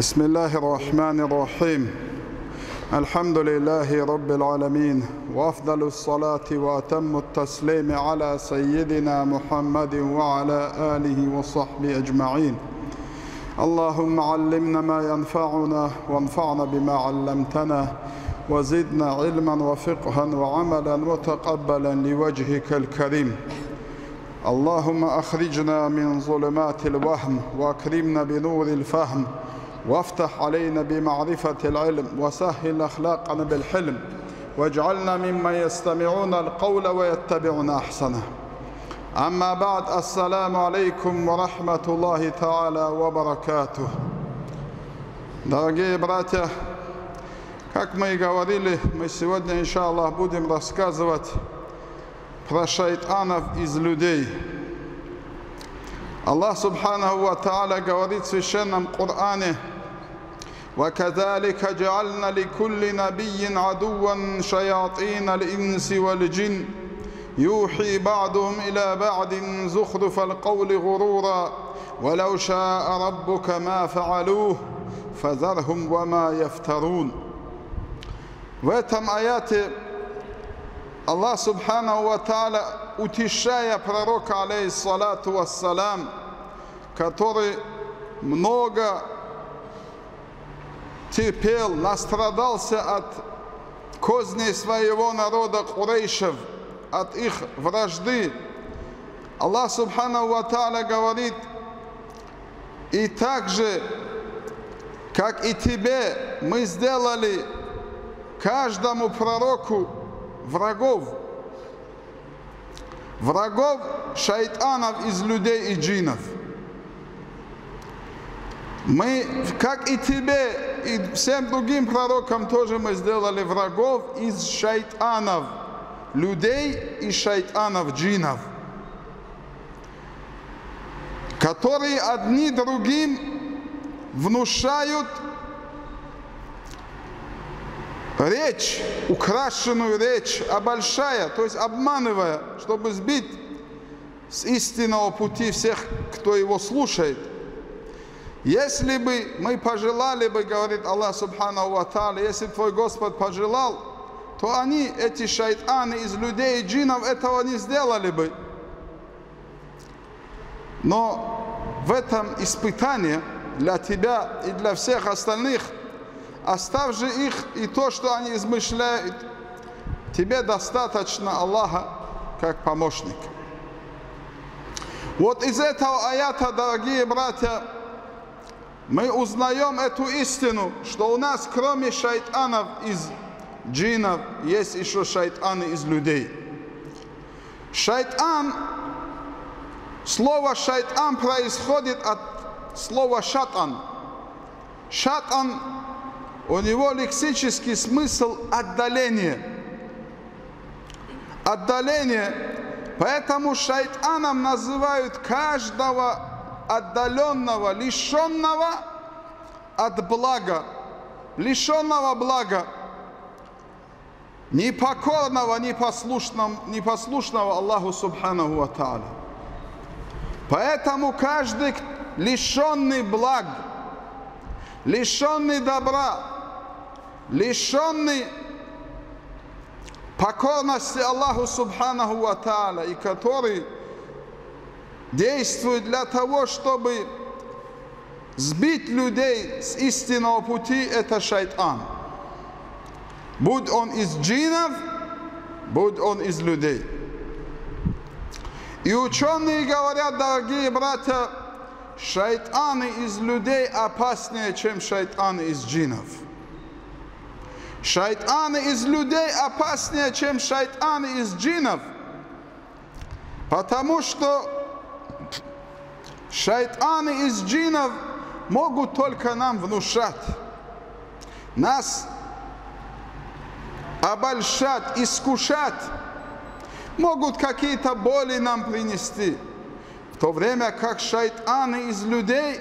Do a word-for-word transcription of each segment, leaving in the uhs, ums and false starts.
بسم الله الرحمن الرحيم. الحمد لله رب العالمين، وأفضل الصلاة وأتم التسليم على سيدنا محمد وعلى آله وصحبه أجمعين. اللهم علمنا ما ينفعنا، وانفعنا بما علمتنا، وزدنا علما وفقها وعملا متقبلا لوجهك الكريم. اللهم أخرجنا من ظلمات الوهم وأكرمنا بنور الفهم، وافتح علينا بمعرفة العلم، وسهل أخلاقنا بالحلم، واجعلنا ممن يستمعون القول ويتبعون أحسنه. أما بعد، السلام عليكم ورحمة الله تعالى وبركاته. Дорогие братья, как мы и говорили, мы сегодня, иншаллах, будем рассказывать про шайтанов из людей. Аллах субханаху ва та'аля говорит в священном Коране: وَكَذَلِكَ جَعَلْنَا لِكُلِّ نَبِيٍّ عَدُوًّا شَيَاطِينَ الْإِنْسِ وَالْجِنِّ يُوحِي بَعْضُهُمْ إِلَى بَعْضٍ زُخْرُفَ الْقَوْلِ غُرُورًا وَلَوْ شَاءَ رَبُّكَ مَا فَعَلُوهُ فَذَرْهُمْ وَمَا يَفْتَرُونَ. В этом аяте Аллах субханаху ва та'аля, утешая пророка, алейхиссалату вассалям, который много терпел, настрадался от козней своего народа Курейшев, от их вражды, Аллах субханаху ва та'аля говорит: и так же, как и тебе, мы сделали каждому пророку врагов, врагов шайтанов из людей и джинов. Мы, как и тебе, и всем другим пророкам тоже мы сделали врагов из шайтанов людей и шайтанов джинов, которые одни другим внушают речь, украшенную речь, обольшая, то есть обманывая, чтобы сбить с истинного пути всех, кто его слушает. Если бы мы пожелали бы, говорит Аллах субханаху ва та'аля, если бы твой Господь пожелал, то они, эти шайтаны из людей и джинов, этого не сделали бы. Но в этом испытании для тебя и для всех остальных: оставь же их и то, что они измышляют. Тебе достаточно Аллаха как помощника. Вот из этого аята, дорогие братья, мы узнаем эту истину, что у нас кроме шайтанов из джинов есть еще шайтаны из людей. Шайтан, слово шайтан происходит от слова шатан. Шатан, у него лексический смысл — отдаление. Отдаление. Поэтому шайтаном называют каждого отдаленного, лишенного от блага, лишенного блага, непокорного, непослушного, непослушного Аллаху субханаху ва та'аля. Поэтому каждый лишенный благ, лишенный добра, лишенный покорности Аллаху субханаху ва та'аля, и который действует для того, чтобы сбить людей с истинного пути, это шайтан, будь он из джинов, будь он из людей. И ученые говорят, дорогие братья, шайтаны из людей опаснее, чем шайтаны из джинов. Шайтаны из людей опаснее, чем шайтаны из джинов, потому что шайтаны из джинов могут только нам внушать, нас обольщать, искушать, могут какие-то боли нам принести, в то время как шайтаны из людей,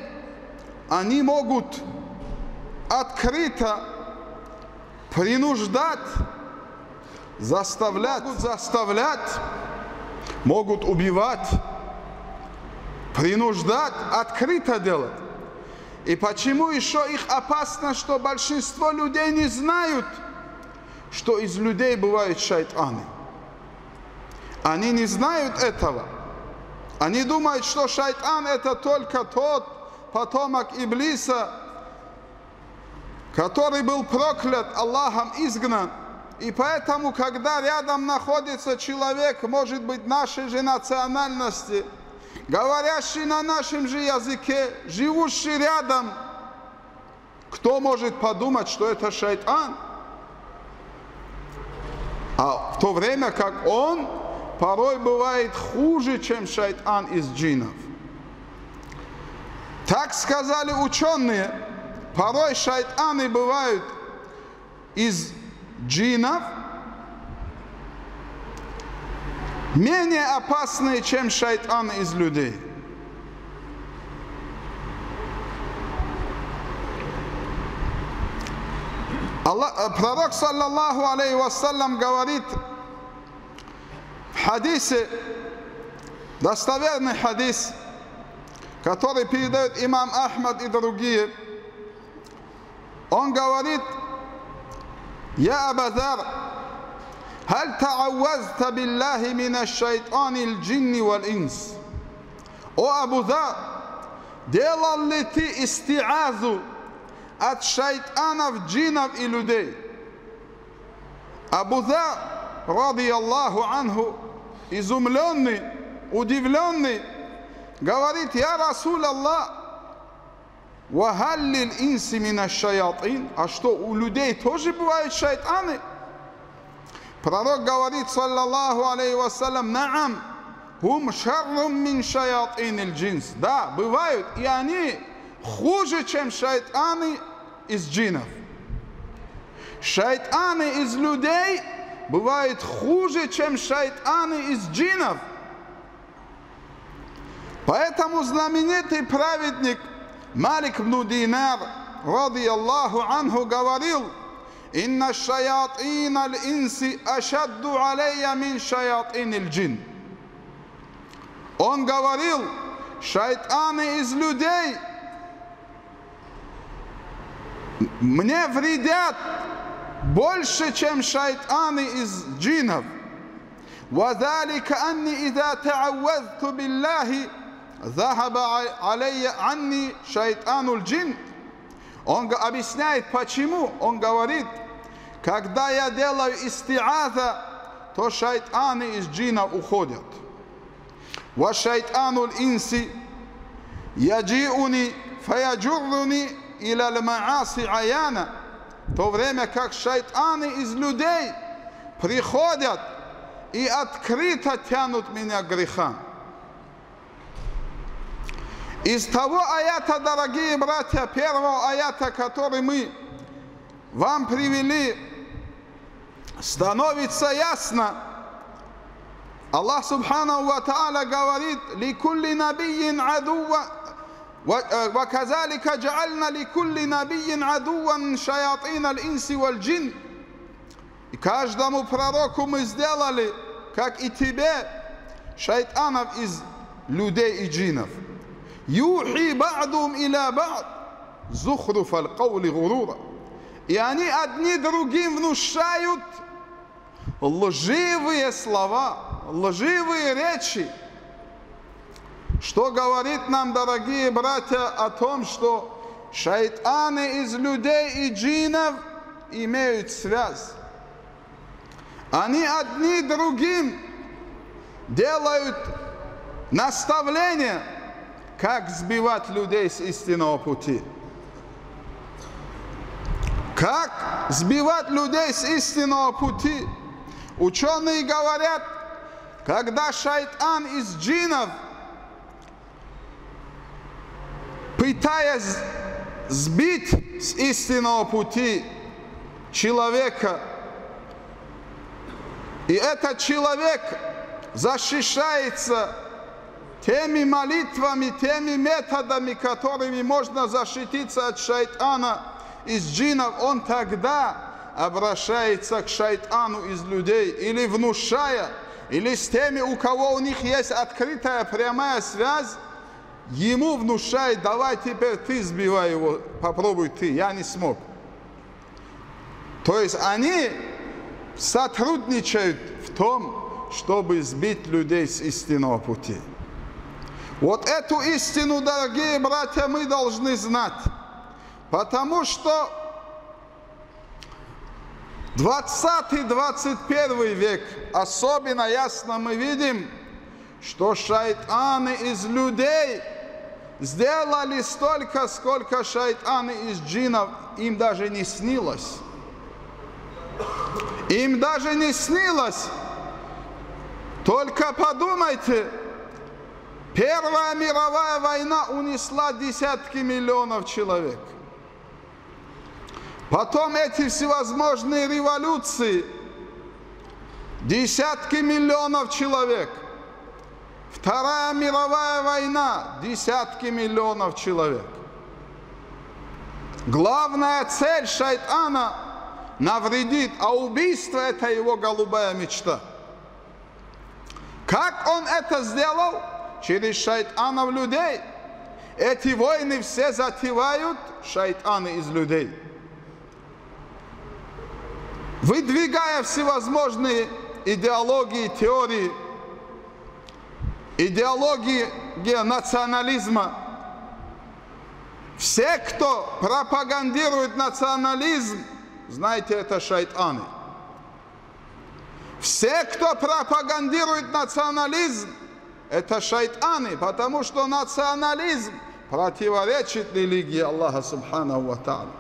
они могут открыто принуждать, заставлять, могут заставлять, могут убивать, принуждать, открыто делать. И почему еще их опасно, что большинство людей не знают, что из людей бывают шайтаны. Они не знают этого. Они думают, что шайтан – это только тот потомок Иблиса, который был проклят, Аллахом изгнан. И поэтому, когда рядом находится человек, может быть, нашей же национальности, говорящий на нашем же языке, живущий рядом, кто может подумать, что это шайтан? А в то время как он порой бывает хуже, чем шайтан из джинов. Так сказали ученые, порой шайтаны бывают из джинов менее опасные, чем шайтаны из людей. Аллах, пророк саллаллаху алейхи вассалям говорит в хадисе, достоверный хадис, который передает имам Ахмад и другие, он говорит: «Я Абазар, халь та'ауазта биллахи мина шайтани ль-джинни валь-инс». О Абузар, делал ли ты истиазу от шайтанов, джинов и людей? Абузар, ради Аллаху анху, изумленный, удивленный, говорит: «Я Расул Аллах, вахаллил инси мина шаятин». А что, у людей тоже бывают шайтаны? Пророк говорит, саллаллаху алейхи вассалям: «Наам, хум шаррум мин шаятин аль-джинс». Да, бывают, и они хуже, чем шайтаны из джинов. Шайтаны из людей бывают хуже, чем шайтаны из джинов. Поэтому знаменитый праведник Малик ибн Динар, ради Аллаху анху, говорил: «Инна шаятин аль-инси ашадду алейя мин шаятин аль-джин». Он говорил: шайтаны из людей мне вредят больше, чем шайтаны из джинов. «Вазалика анни иза та'аввазту биллахи захаба алейя анни шайтануль джин». Он объясняет, почему. Он говорит: когда я делаю истиаза, то шайтаны из джина уходят. «Ва шайтануль инси яджиуни фаяджурруни илаль мааси аяна». В то время как шайтаны из людей приходят и открыто тянут меня к грехам. Из того аята, дорогие братья, первого аята, который мы вам привели, становится ясно. Аллах субханаху ва та'аля говорит: «Ликулли набийин адува, ва казалика джа'альна ликулли набийин адуван шаятин аль-инси валь-джин». И каждому пророку мы сделали, как и тебе, шайтанов из людей и джинов. «Юхи ба'дум иля ба'д, зухруф аль-каули гурура». И они одни другим внушают лживые слова, лживые речи. Что говорит нам, дорогие братья, о том, что шайтаны из людей и джинов имеют связь. Они одни другим делают наставления, как сбивать людей с истинного пути. Как сбивать людей с истинного пути? Ученые говорят, когда шайтан из джинов, пытаясь сбить с истинного пути человека, и этот человек защищается теми молитвами, теми методами, которыми можно защититься от шайтана из джинов, он тогда обращается к шайтану из людей, или внушая, или с теми, у кого у них есть открытая прямая связь, ему внушает: давай теперь ты сбивай его, попробуй ты, я не смог. То есть они сотрудничают в том, чтобы сбить людей с истинного пути. Вот эту истину, дорогие братья, мы должны знать, потому что двадцатый-двадцать первый век, особенно ясно мы видим, что шайтаны из людей сделали столько, сколько шайтаны из джинов им даже не снилось. Им даже не снилось. Только подумайте, Первая мировая война унесла десятки миллионов человек. Потом эти всевозможные революции, десятки миллионов человек. Вторая мировая война, десятки миллионов человек. Главная цель шайтана – навредит, а убийство – это его голубая мечта. Как он это сделал? Через шайтанов людей. Эти войны все затевают шайтаны из людей, выдвигая всевозможные идеологии, теории, идеологии национализма. Все, кто пропагандирует национализм, знаете, это шайтаны. Все, кто пропагандирует национализм, это шайтаны, потому что национализм противоречит религии Аллаха субханаху ва тааля.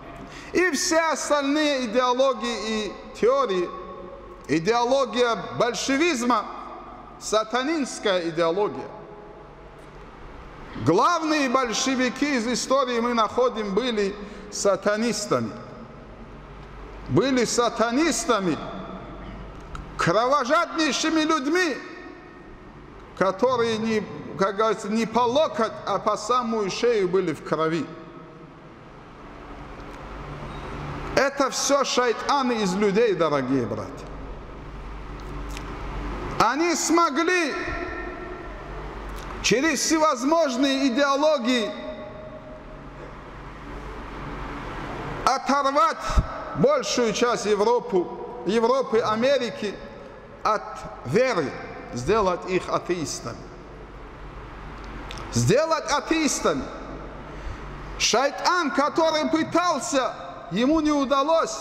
И все остальные идеологии и теории, идеология большевизма, сатанинская идеология. Главные большевики из истории мы находим были сатанистами. Были сатанистами, кровожаднейшими людьми, которые, не, как говорится, не по локоть, а по самую шею были в крови. Это все шайтаны из людей, дорогие братья. Они смогли через всевозможные идеологии оторвать большую часть Европы, Европы, Америки от веры, сделать их атеистами. Сделать атеистами. Шайтан, который пытался, ему не удалось.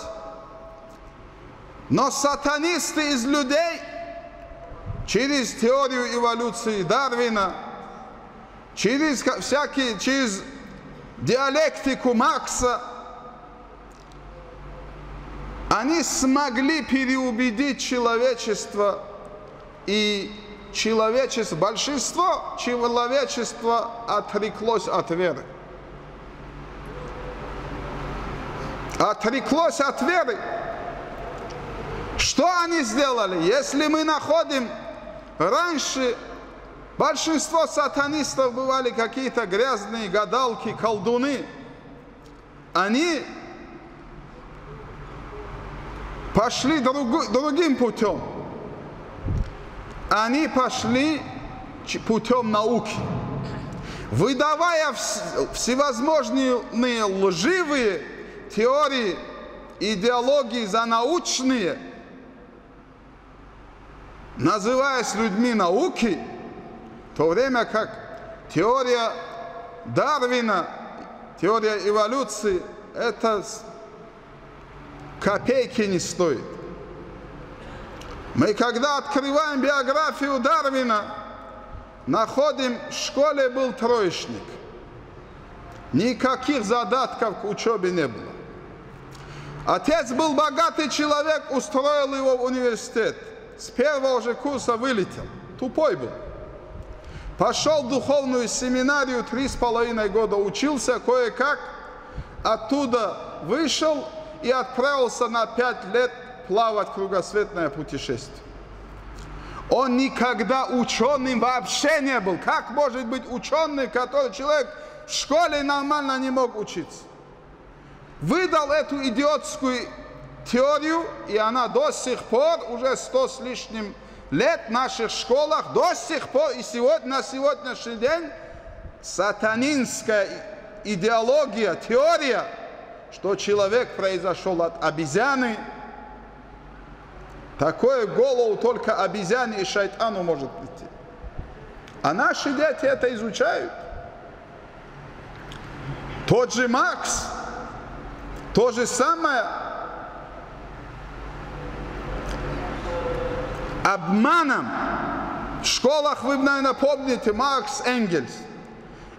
Но сатанисты из людей через теорию эволюции Дарвина, через всякие, через диалектику Маркса, они смогли переубедить человечество, и человечество, большинство человечества отреклось от веры. Отреклось от веры. Что они сделали? Если мы находим, раньше большинство сатанистов бывали какие-то грязные гадалки, колдуны. Они пошли друг, другим путем. Они пошли путем науки, выдавая всевозможные лживые теории, идеологии за научные, называясь людьми науки, в то время как теория Дарвина, теория эволюции, это копейки не стоит. Мы когда открываем биографию Дарвина, находим, в школе был троечник. Никаких задатков к учебе не было. Отец был богатый человек, устроил его в университет. С первого же курса вылетел. Тупой был. Пошел в духовную семинарию, три с половиной года учился кое-как. Оттуда вышел и отправился на пять лет плавать кругосветное путешествие. Он никогда ученым вообще не был. Как может быть ученый, который человек в школе нормально не мог учиться? Выдал эту идиотскую теорию, и она до сих пор, уже сто с лишним лет в наших школах, до сих пор и сегодня, на сегодняшний день сатанинская идеология, теория, что человек произошел от обезьяны. Такое голову только обезьяне и шайтану может прийти. А наши дети это изучают. Тот же Маркс, то же самое. Обманом. В школах вы, наверное, помните Маркс, Энгельс.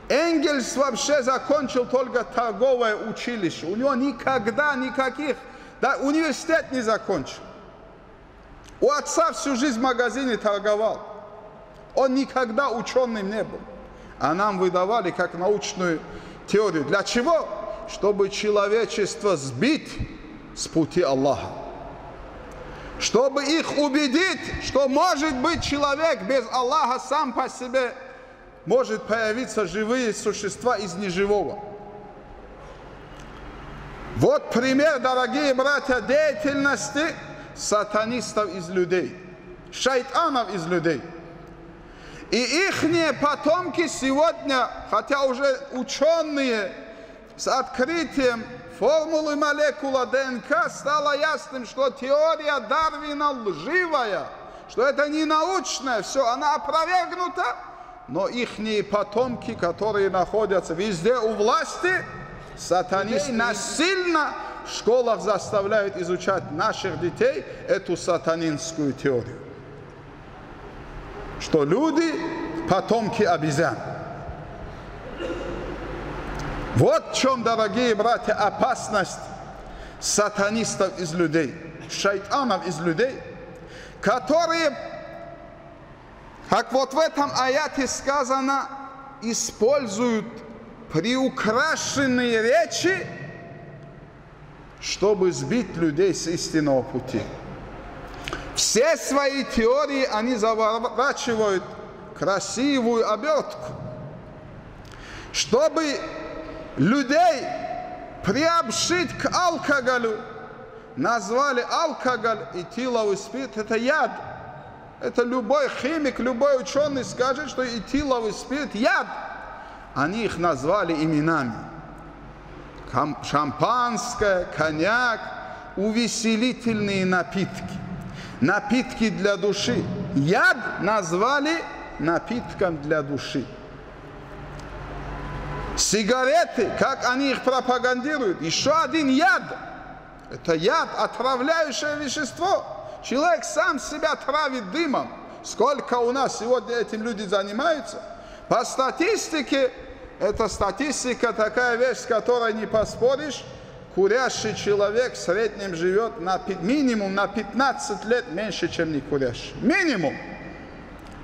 Энгельс вообще закончил только торговое училище. У него никогда никаких, да, университет не закончил. У отца всю жизнь в магазине торговал. Он никогда ученым не был. А нам выдавали как научную теорию. Для чего? Чтобы человечество сбить с пути Аллаха. Чтобы их убедить, что может быть человек без Аллаха сам по себе, может появиться живые существа из неживого. Вот пример, дорогие братья, деятельности сатанистов из людей, шайтанов из людей. И их потомки сегодня, хотя уже ученые с открытием формулы молекула ДНК, стало ясным, что теория Дарвина лживая, что это не научное все, она опровергнута, но их потомки, которые находятся везде у власти, сатанисты насильно в школах заставляют изучать наших детей эту сатанинскую теорию, что люди потомки обезьян. Вот в чем, дорогие братья, опасность сатанистов из людей, шайтанов из людей, которые, как вот в этом аяте сказано, используют приукрашенные речи, чтобы сбить людей с истинного пути. Все свои теории они заворачивают красивую обертку, чтобы людей приобщить к алкоголю. Назвали алкоголь и этиловый спирт – это яд. Это любой химик, любой ученый скажет, что этиловый спирт – яд. Они их назвали именами. Шампанское, коньяк, увеселительные напитки. Напитки для души. Яд назвали напитком для души. Сигареты, как они их пропагандируют, еще один яд. Это яд, отравляющее вещество. Человек сам себя травит дымом. Сколько у нас сегодня этим люди занимаются? По статистике, эта статистика такая вещь, с которой не поспоришь. Курящий человек в среднем живет на, минимум на пятнадцать лет меньше, чем не курящий. Минимум.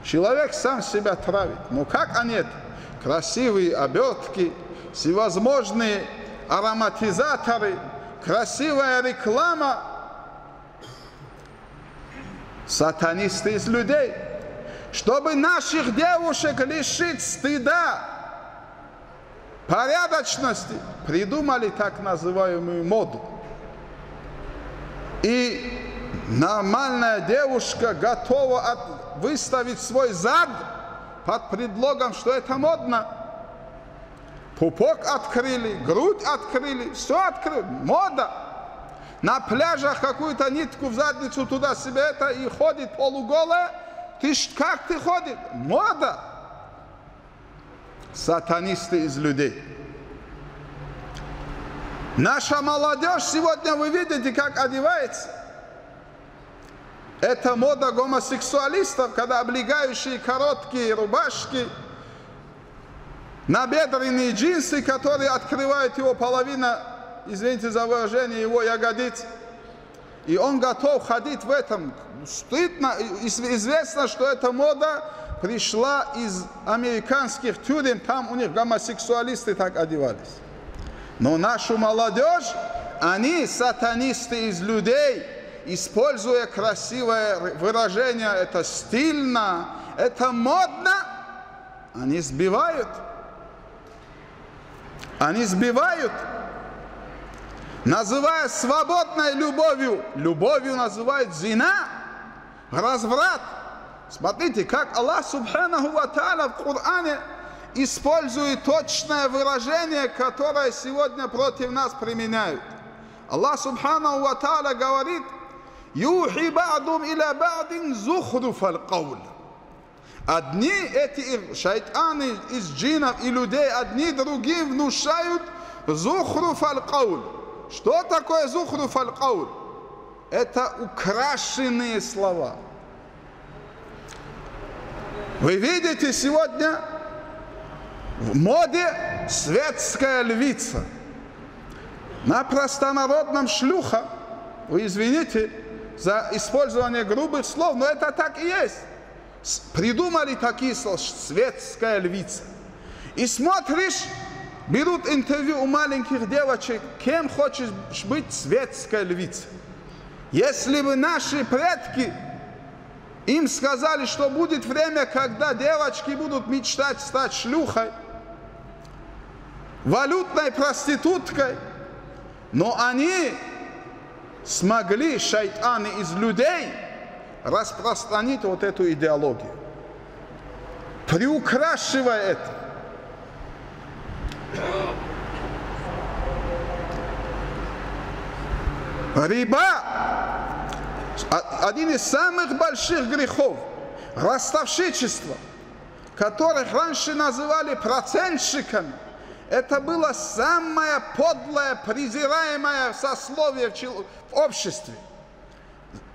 Человек сам себя травит. Но как они это? Красивые обертки, всевозможные ароматизаторы, красивая реклама. Сатанисты из людей. Чтобы наших девушек лишить стыда, порядочности, придумали так называемую моду. И нормальная девушка готова от, выставить свой зад под предлогом, что это модно. Пупок открыли, грудь открыли, все открыли. Мода. На пляжах какую-то нитку в задницу туда себе это и ходит полуголая. Ты как ты ходишь? Мода. Сатанисты из людей. Наша молодежь сегодня, вы видите, как одевается. Это мода гомосексуалистов, когда облегающие короткие рубашки, набедренные джинсы, которые открывают его половина, извините за выражение, его ягодиц. И он готов ходить в этом. Стыдно, известно, что эта мода пришла из американских тюрем, там у них гомосексуалисты так одевались. Но нашу молодежь, они сатанисты из людей, используя красивое выражение, это стильно, это модно, они сбивают. Они сбивают, называя свободной любовью, любовью называют зина, разврат. Смотрите, как Аллах субханаху ва тааля в Коране использует точное выражение, которое сегодня против нас применяют. Аллах Субхану ва Тааля говорит: «Юхи ба'дум иля ба'дин зухруфал кауль». Одни эти шайтаны из джинов и людей, одни другим внушают зухруфал кауль. Что такое зухруфал кауль? Это украшенные слова. Вы видите сегодня в моде светская львица. На простонародном шлюха. Вы извините за использование грубых слов, но это так и есть. Придумали такие слова. Светская львица. И смотришь, берут интервью у маленьких девочек. Кем хочешь быть? Светская львица. Если бы наши предки им сказали, что будет время, когда девочки будут мечтать стать шлюхой, валютной проституткой, но они смогли, шайтаны из людей, распространить вот эту идеологию, приукрашивая это. Риба – один из самых больших грехов, ростовщичество, которых раньше называли процентщиками. Это было самое подлое, презираемое сословие в обществе.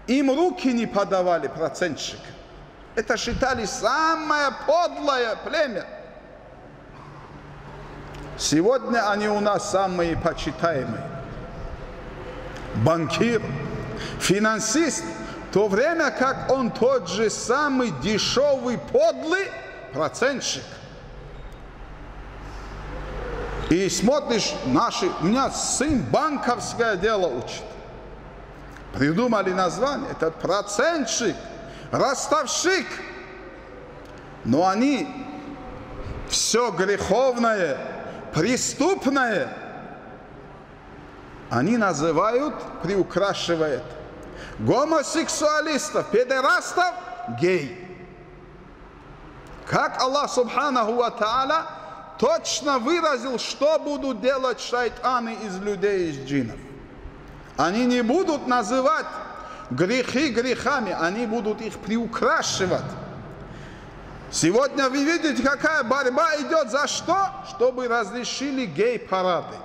Им руки не подавали процентщикам. Это считали самое подлое племя. Сегодня они у нас самые почитаемые. Банкир, финансист, в то время как он тот же самый дешевый, подлый процентщик. И смотришь, наши, у меня сын банковское дело учит. Придумали название, это процентщик, ростовщик. Но они все греховное, преступное, они называют, приукрашивают. Гомосексуалистов, педерастов, гей. Как Аллах Субханаху ва Тааля точно выразил, что будут делать шайтаны из людей, из джинов. Они не будут называть грехи грехами, они будут их приукрашивать. Сегодня вы видите, какая борьба идет за что? Чтобы разрешили гей-парады.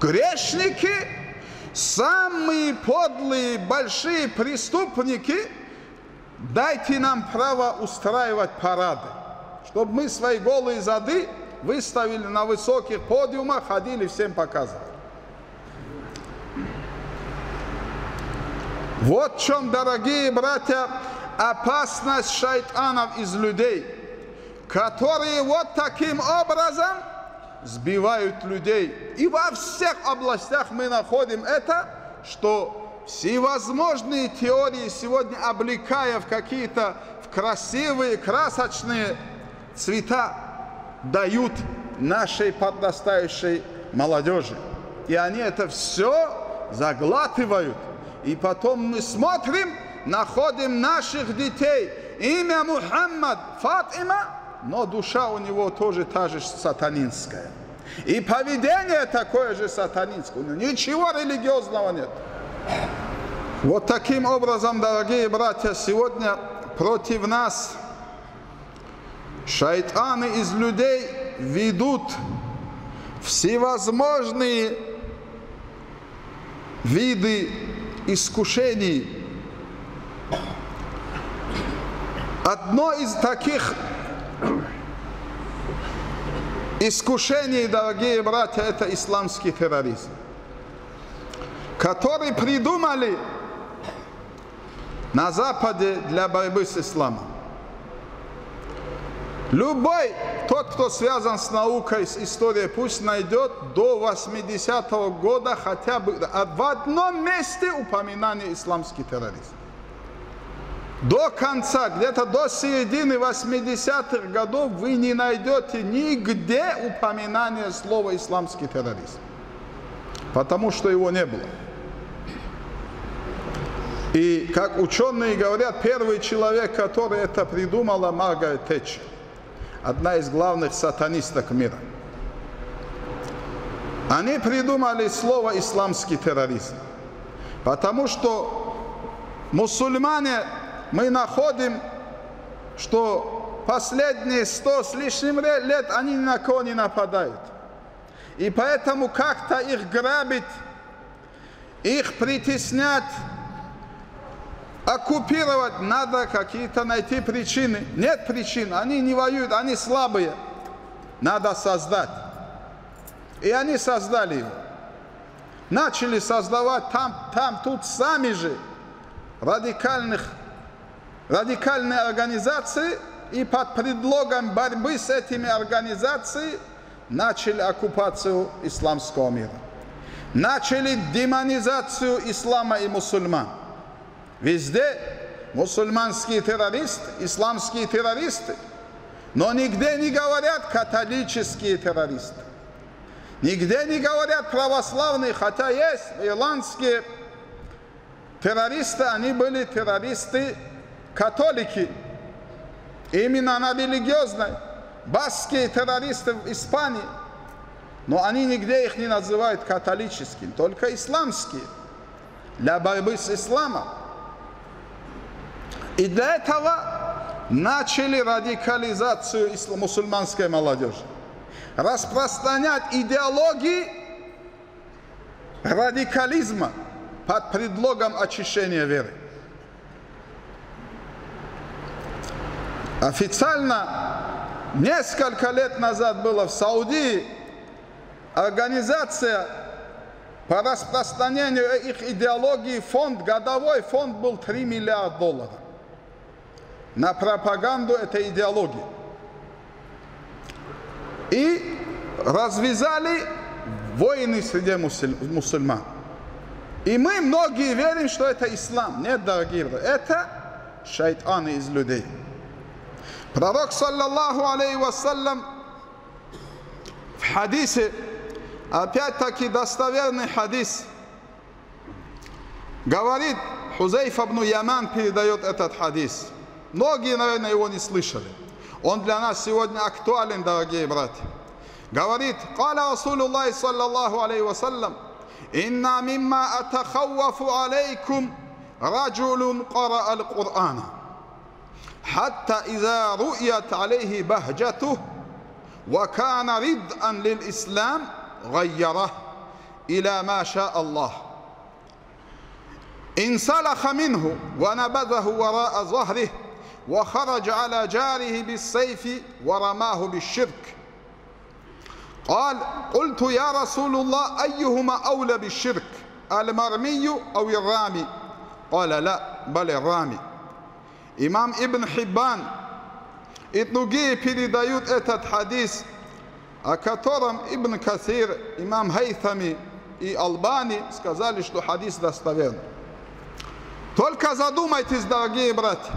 Грешники, самые подлые, большие преступники, дайте нам право устраивать парады, чтобы мы свои голые зады выставили на высоких подиумах, ходили, всем показывали. Вот в чем, дорогие братья, опасность шайтанов из людей, которые вот таким образом сбивают людей. И во всех областях мы находим это, что всевозможные теории сегодня, облекая в какие-то красивые, красочные цвета, дают нашей подрастающей молодежи. И они это все заглатывают. И потом мы смотрим, находим наших детей. Имя Мухаммад, Фатима, но душа у него тоже та же сатанинская. И поведение такое же сатанинское. Ничего религиозного нет. Вот таким образом, дорогие братья, сегодня против нас шайтаны из людей ведут всевозможные виды искушений. Одно из таких искушений, дорогие братья, это исламский терроризм, который придумали на Западе для борьбы с исламом. Любой, тот, кто связан с наукой, с историей, пусть найдет до восьмидесятого года хотя бы в одном месте упоминание исламский терроризм. До конца, где-то до середины восьмидесятых годов вы не найдете нигде упоминания слова исламский терроризм, потому что его не было. И, как ученые говорят, первый человек, который это придумал, Маргарет Тэтчер. одна из главных сатанисток мира. Они придумали слово «исламский терроризм», потому что мусульмане, мы находим, что последние сто с лишним лет они ни на кого не нападают. И поэтому как-то их грабить, их притеснять, оккупировать надо какие-то найти причины. Нет причин, они не воюют, они слабые. Надо создать. И они создали его. Начали создавать там, там, тут сами же радикальных, радикальные организации, и под предлогом борьбы с этими организациями начали оккупацию исламского мира. Начали демонизацию ислама и мусульман. Везде мусульманские террористы, исламские террористы, но нигде не говорят католические террористы. Нигде не говорят православные, хотя есть ирландские террористы, они были террористы-католики, именно на религиозной. Баскские террористы в Испании, но они нигде их не называют католическими, только исламские, для борьбы с исламом. И для этого начали радикализацию мусульманской молодежи. Распространять идеологии радикализма под предлогом очищения веры. Официально несколько лет назад была в Саудии организация по распространению их идеологии, фонд, годовой фонд был три миллиарда долларов на пропаганду этой идеологии. И развязали войны среди мусульман. И мы многие верим, что это ислам. Нет, дорогие друзья, это шайтаны из людей. Пророк, саллаллаху алейхи вассалям, в хадисе, опять-таки достоверный хадис, говорит, Хузайф ибн Яман передает этот хадис. Многие, наверное, его не слышали. Он для нас сегодня актуален, дорогие братья. Говорит, «Кала Расулуллахи саллаллаху алейхи вассалям, «Инна мимма атахаввафу алейкум раджулун кара аль-Кур'ана, хатта иза ру'ят алейхи бахджатух, ва кана рид'ан лил-Ислам гайярах, ила ма ша Аллах. Инсалаха минху, ва набадаху вараа захрих, وخرج على جاره بالسيف ورماه بالشرك قال قلت يا رسول الله أيهما أولى بالشرك المرمي أو الرامي قال لا بل الرامي إمام ابن حبان إتنجي передают этот حديث о котором Ибн Касир, имам Хайсами и Албани сказали, что حديث достоверный. Только задумайтесь, дорогие братья.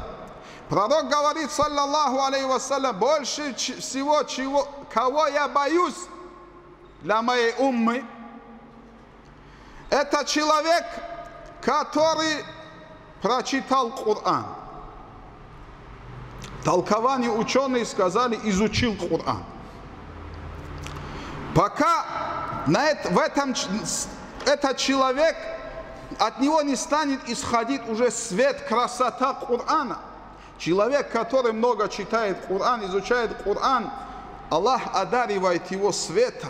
Пророк говорит, саллаллаху алейхи вассалям, больше всего, чего, кого я боюсь для моей уммы, это человек, который прочитал Коран. Толкование ученые сказали, изучил Коран. Пока на это, в этом, этот человек, от него не станет исходить уже свет, красота Корана. Человек, который много читает Коран, изучает Коран, Аллах одаривает его светом.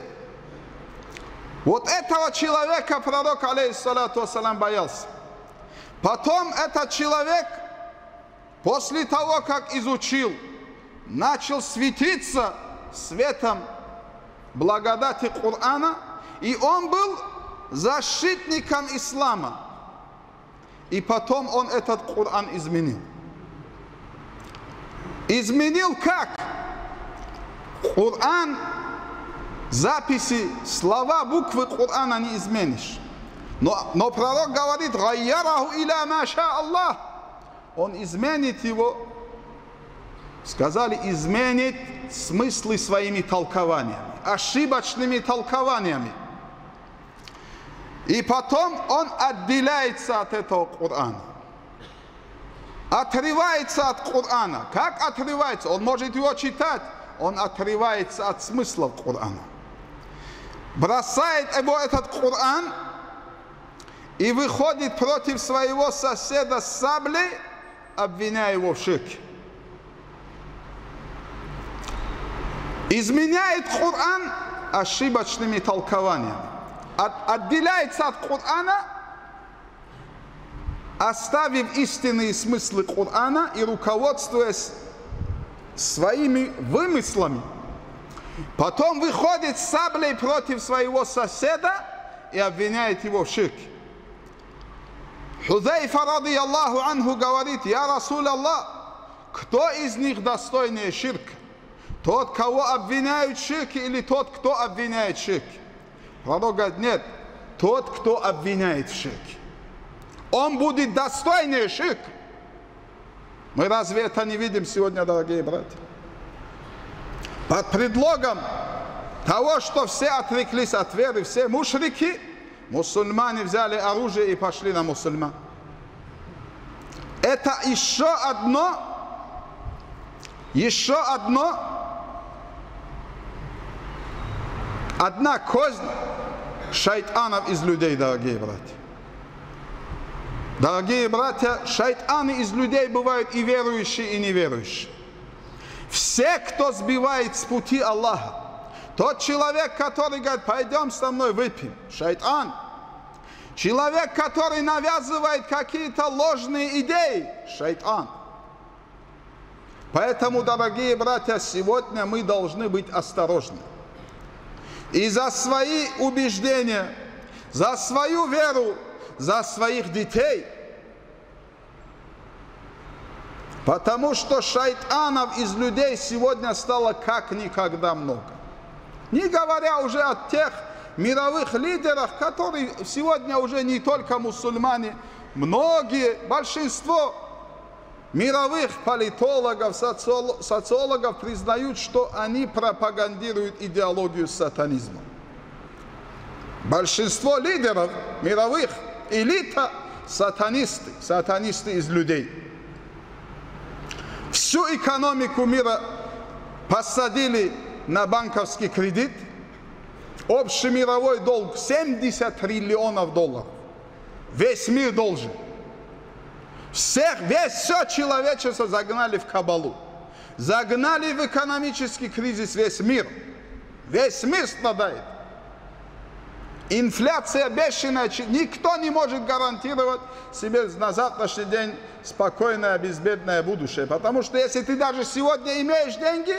Вот этого человека пророк, алейхиссалату вассалям, боялся. Потом этот человек, после того, как изучил, начал светиться светом благодати Корана, и он был защитником ислама. И потом он этот Коран изменил. Изменил как? Коран, записи, слова, буквы Корана не изменишь. Но, но пророк говорит, «Гайяраху иля ма ша Аллах». Он изменит его, сказали, изменит смыслы своими толкованиями, ошибочными толкованиями. И потом он отделяется от этого Корана. Отрывается от Корана. Как отрывается? Он может его читать, он отрывается от смысла Корана. Бросает его этот Коран и выходит против своего соседа с саблей, обвиняя его в ширке. Изменяет Коран ошибочными толкованиями. От, отделяется от Корана, оставив истинные смыслы Корана и руководствуясь своими вымыслами. Потом выходит с саблей против своего соседа и обвиняет его в ширке. Хузайфа, ради Аллаху анху, говорит: «Я Расул Аллах, кто из них достойнее ширка? Тот, кого обвиняют в ширке, или тот, кто обвиняет в ширке?» Пророк говорит: «Нет, тот, кто обвиняет в ширке. Он будет достойнее ширка». Мы разве это не видим сегодня, дорогие братья? Под предлогом того, что все отреклись от веры, все мушрики, мусульмане взяли оружие и пошли на мусульман. Это еще одно, еще одно, одна кознь шайтанов из людей, дорогие братья. Дорогие братья, шайтаны из людей бывают и верующие, и неверующие. Все, кто сбивает с пути Аллаха, тот человек, который говорит: «Пойдем со мной выпьем», — шайтан. Человек, который навязывает какие-то ложные идеи, шайтан. Поэтому, дорогие братья, сегодня мы должны быть осторожны. И за свои убеждения, за свою веру, за своих детей. Потому что шайтанов из людей сегодня стало как никогда много. Не говоря уже о тех мировых лидерах, которые сегодня уже не только мусульмане, многие, большинство мировых политологов, социологов признают, что они пропагандируют идеологию сатанизма. Большинство лидеров мировых, элита — сатанисты, сатанисты из людей. Всю экономику мира посадили на банковский кредит. Общий мировой долг семьдесят триллионов долларов. Весь мир должен. Всех, весь, все человечество загнали в кабалу. Загнали в экономический кризис весь мир. Весь мир страдает. Инфляция бешеная, никто не может гарантировать себе на завтрашний день спокойное, безбедное будущее. Потому что если ты даже сегодня имеешь деньги,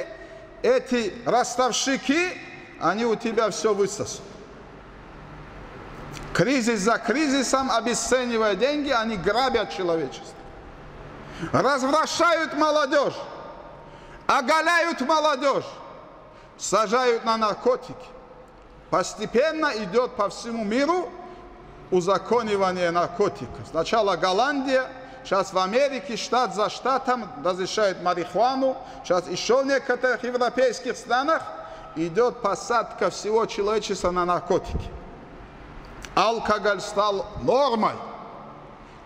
эти ростовщики, они у тебя все высосут. Кризис за кризисом, обесценивая деньги, они грабят человечество. Развращают молодежь, оголяют молодежь, сажают на наркотики. Постепенно идет по всему миру узаконивание наркотиков. Сначала Голландия, сейчас в Америке штат за штатом разрешает марихуану, сейчас еще в некоторых европейских странах идет посадка всего человечества на наркотики. Алкоголь стал нормой,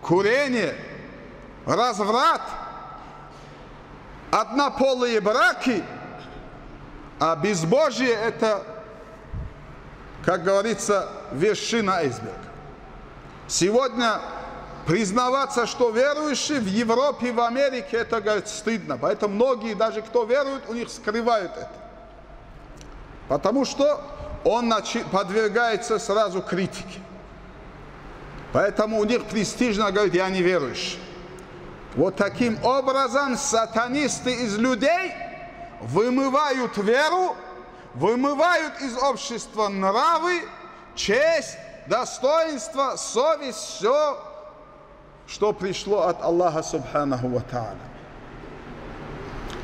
курение, разврат, однополые браки, а безбожие — это, как говорится, вершина айсберга. Сегодня признаваться, что верующие в Европе, в Америке, это, говорит, стыдно. Поэтому многие, даже кто верует, у них скрывают это. Потому что он подвергается сразу критике. Поэтому у них престижно говорить: «Я не верующий». Вот таким образом сатанисты из людей вымывают веру, вымывают из общества нравы, честь, достоинство, совесть, все, что пришло от Аллаха субханаху ва тааля.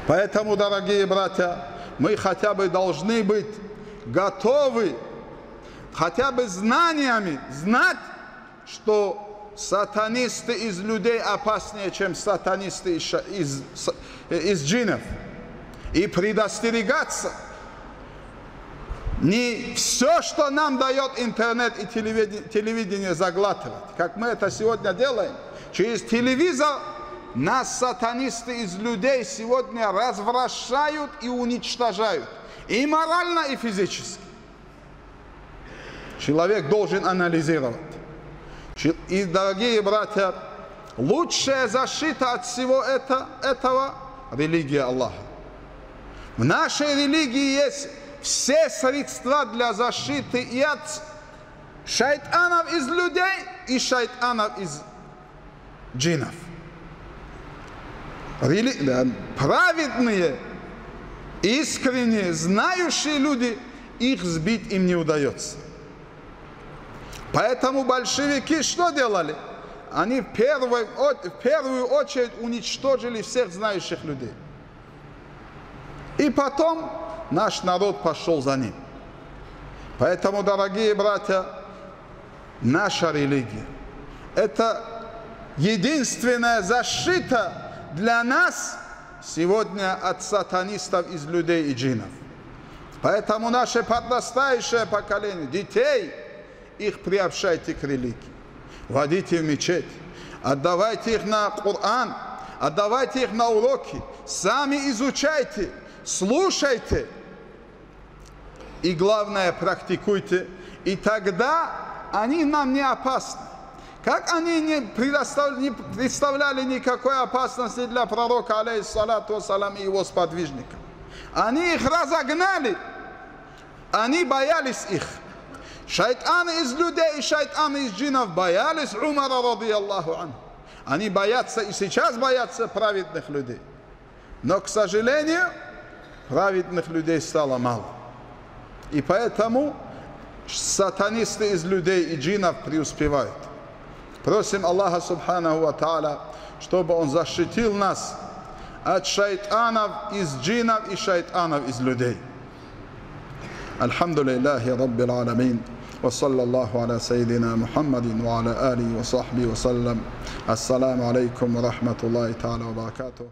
Поэтому, дорогие братья, мы хотя бы должны быть готовы, хотя бы знаниями знать, что сатанисты из людей опаснее, чем сатанисты из, из, из джинов. И предостерегаться. Не все, что нам дает интернет и телевидение, телевидение заглатывать, как мы это сегодня делаем. Через телевизор Нас сатанисты из людей сегодня развращают и уничтожают. И морально, и физически. Человек должен анализировать. И, дорогие братья, лучшая защита от всего это, этого – религия Аллаха. В нашей религии есть все средства для защиты и от шайтанов из людей, и шайтанов из джинов. Рели... Праведные, искренние, знающие люди, их сбить им не удается. Поэтому большевики что делали? Они в первую, в первую очередь уничтожили всех знающих людей. И потом наш народ пошел за ним. Поэтому, дорогие братья, наша религия – это единственная защита для нас сегодня от сатанистов из людей и джинов. Поэтому наше подрастающее поколение, детей, их приобщайте к религии. Водите в мечеть, отдавайте их на Коран, отдавайте их на уроки, сами изучайте, слушайте и, главное, практикуйте. И тогда они нам не опасны. Как они не представляли никакой опасности для пророка, алейхиссалату вассалам, и его сподвижников. Они их разогнали, они боялись их. Шайтаны из людей и шайтаны из джинов боялись Умара, радийаллаху анху. Они боятся и сейчас боятся праведных людей. Но, к сожалению, праведных людей стало мало. И поэтому сатанисты из людей и джинов преуспевают. Просим Аллаха, субханаху ва тааля, чтобы Он защитил нас от шайтанов из джинов и шайтанов из людей. الحمد لله رب العالمين وصلى الله على سيدنا محمد وعلى آله وصحبه وسلم السلام عليكم ورحمة الله تعالى وبركاته